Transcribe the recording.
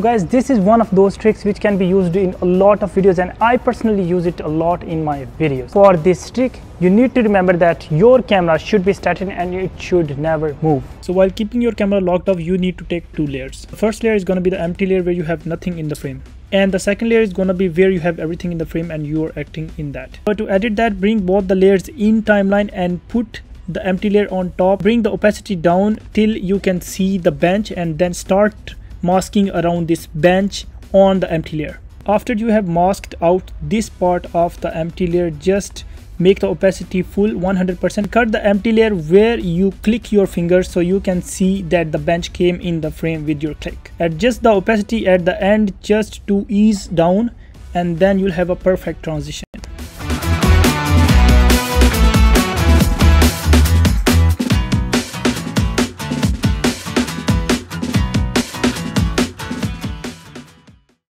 So guys, this is one of those tricks which can be used in a lot of videos, and I personally use it a lot in my videos. For this trick, you need to remember that your camera should be static and it should never move. So while keeping your camera locked off, you need to take two layers. The first layer is going to be the empty layer where you have nothing in the frame. And the second layer is going to be where you have everything in the frame and you are acting in that. But to edit that, bring both the layers in timeline and put the empty layer on top. Bring the opacity down till you can see the bench and then start masking around this bench on the empty layer. After you have masked out this part of the empty layer, just make the opacity full 100%. Cut the empty layer where you click your finger so you can see that the bench came in the frame with your click. Adjust the opacity at the end just to ease down, and then you'll have a perfect transition.